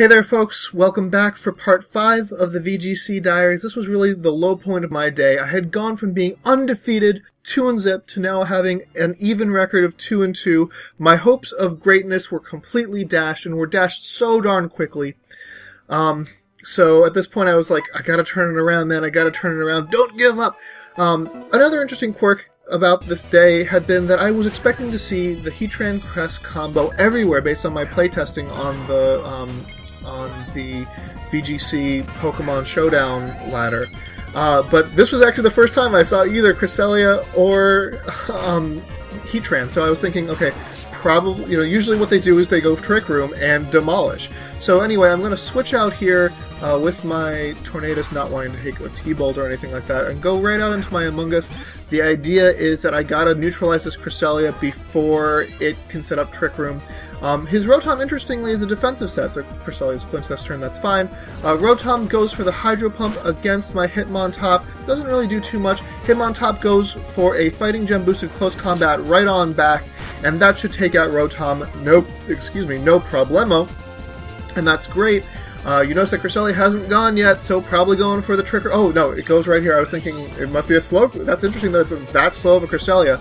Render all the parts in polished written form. Hey there folks, welcome back for part 5 of the VGC Diaries. This was really the low point of my day. I had gone from being undefeated 2-0 to now having an even record of 2-2. My hopes of greatness were completely dashed and were dashed so darn quickly. So at this point I was like, I gotta turn it around, man, I gotta turn it around. Don't give up! Another interesting quirk about this day had been that I was expecting to see the Heatran Crest combo everywhere based on my playtesting on the VGC Pokemon Showdown ladder. But this was actually the first time I saw either Cresselia or Heatran, so I was thinking, okay, probably, you know, usually what they do is they go Trick Room and demolish. So anyway, I'm going to switch out here with my Tornadus, not wanting to take a T-Bolt or anything like that, and go right out into my Amoonguss. The idea is that I got to neutralize this Cresselia before it can set up Trick Room. His Rotom, interestingly, is a defensive set, so Cresselia's flinched this turn, that's fine. Rotom goes for the Hydro Pump against my Hitmontop, doesn't really do too much. Hitmontop goes for a Fighting Gem boosted Close Combat right on back, and that should take out Rotom, no problemo, and that's great. You notice that Cresselia hasn't gone yet, so probably going for the Trick Room. Oh, no, it goes right here. I was thinking it must be a slow. That's interesting that it's that slow of a Cresselia.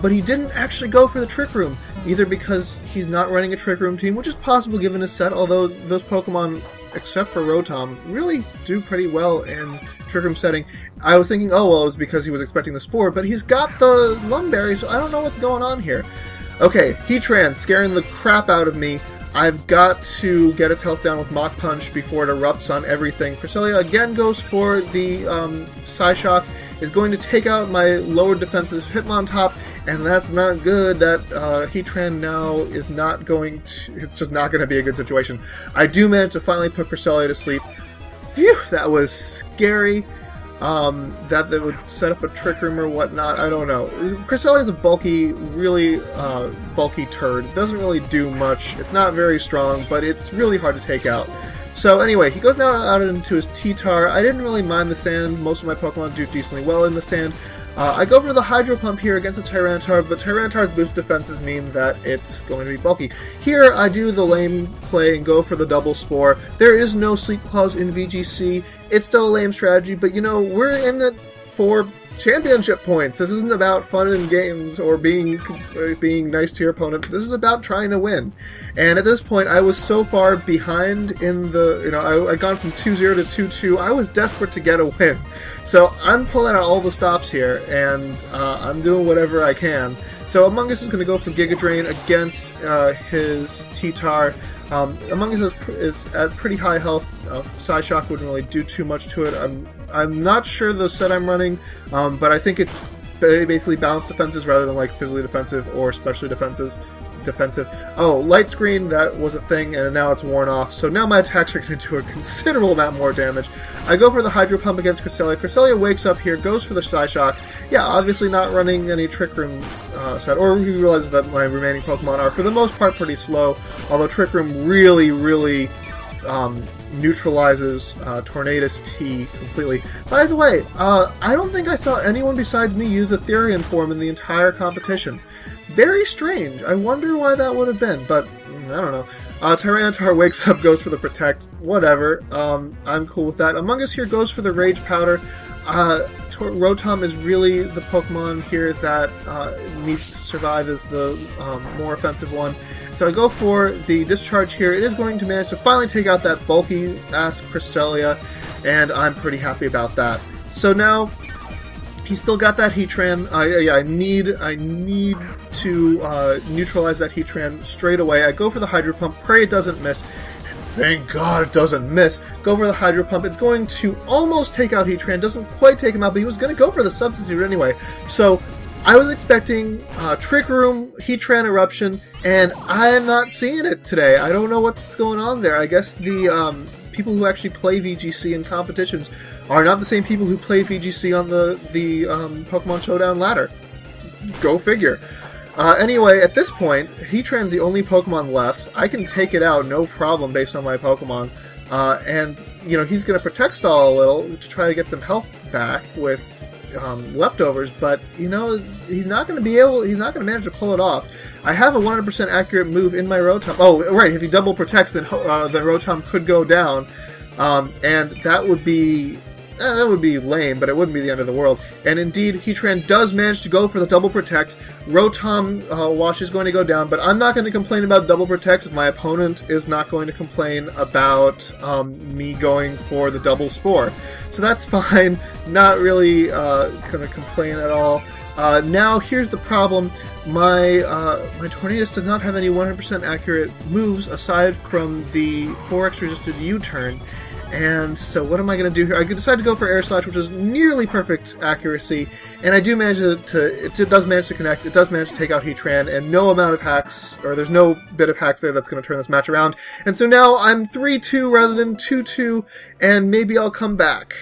But he didn't actually go for the Trick Room, either because he's not running a Trick Room team, which is possible given his set, although those Pokemon, except for Rotom, really do pretty well in Trick Room setting. I was thinking, oh, well, it was because he was expecting the Spore, but he's got the Lumberry, so I don't know what's going on here. Okay, Heatran, scaring the crap out of me. I've got to get its health down with Mach Punch before it erupts on everything. Cresselia again goes for the Psy Shock, is going to take out my lower defenses Hitmontop, and that's not good. That Heatran now is not going to... It's just not going to be a good situation. I do manage to finally put Cresselia to sleep. Phew, that was scary. That they would set up a Trick Room or whatnot, I don't know. Cresselia's a bulky, really bulky turd. It doesn't really do much. It's not very strong, but it's really hard to take out. So anyway, he goes now out into his T-Tar. I didn't really mind the sand. Most of my Pokemon do decently well in the sand. I go for the Hydro Pump here against the Tyranitar, but Tyranitar's boost defenses mean that it's going to be bulky. Here, I do the lame play and go for the double Spore. There is no Sleep Clause in VGC. It's still a lame strategy, but you know, we're in it for championship points. This isn't about fun and games or being nice to your opponent. This is about trying to win. And at this point, I was so far behind in the, you know, I'd gone from 2-0 to 2-2. I was desperate to get a win. So I'm pulling out all the stops here, and I'm doing whatever I can. So Amoonguss is going to go for Giga Drain against his T-Tar. Amoonguss is at pretty high health. Psy Shock wouldn't really do too much to it. I'm not sure the set I'm running, but I think it's basically balanced defenses rather than like physically defensive or specially defensive. Oh, light screen, that was a thing, and now it's worn off. So now my attacks are going to do a considerable amount more damage. I go for the Hydro Pump against Cresselia. Cresselia wakes up here, goes for the Psy Shock. Yeah, obviously not running any Trick Room set, or he realizes that my remaining Pokemon are, for the most part, pretty slow, although Trick Room really, really neutralizes Tornadus-T completely. By the way, I don't think I saw anyone besides me use Aetherian form in the entire competition. Very strange. I wonder why that would have been, but I don't know. Tyranitar wakes up, goes for the Protect, whatever. I'm cool with that. Amoonguss here goes for the Rage Powder. Rotom is really the Pokemon here that needs to survive as the more offensive one. So I go for the Discharge here. It is going to manage to finally take out that bulky-ass Cresselia, and I'm pretty happy about that. So now... he's still got that Heatran. I need to neutralize that Heatran straight away. I go for the Hydro Pump. Pray it doesn't miss. And thank God it doesn't miss. Go for the Hydro Pump. It's going to almost take out Heatran. Doesn't quite take him out, but he was going to go for the substitute anyway. So I was expecting Trick Room, Heatran Eruption, and I'm not seeing it today. I don't know what's going on there. I guess the people who actually play VGC in competitions are not the same people who play VGC on the Pokemon Showdown ladder. Go figure. Anyway, at this point, Heatran's the only Pokemon left. I can take it out, no problem, based on my Pokemon. And, you know, he's going to Protect Stall a little to try to get some health back with leftovers, but you know he's not going to be able. He's not going to manage to pull it off. I have a 100% accurate move in my Rotom. Oh, right. If he double protects, then Rotom could go down, and that would be lame. But it wouldn't be the end of the world. And indeed, Heatran does manage to go for the double protect. Rotom Wash is going to go down, but I'm not going to complain about double protects. My opponent is not going to complain about me going for the double Spore. So that's fine. Not really going to complain at all. Now here's the problem. My Tornadus does not have any 100% accurate moves aside from the 4x resisted U turn. And so what am I going to do here? I decide to go for Air Slash, which is nearly perfect accuracy, and I do manage it does manage to connect, it does manage to take out Heatran, and no amount of hacks, or there's no bit of hacks there that's going to turn this match around. And so now I'm 3-2 rather than 2-2, and maybe I'll come back.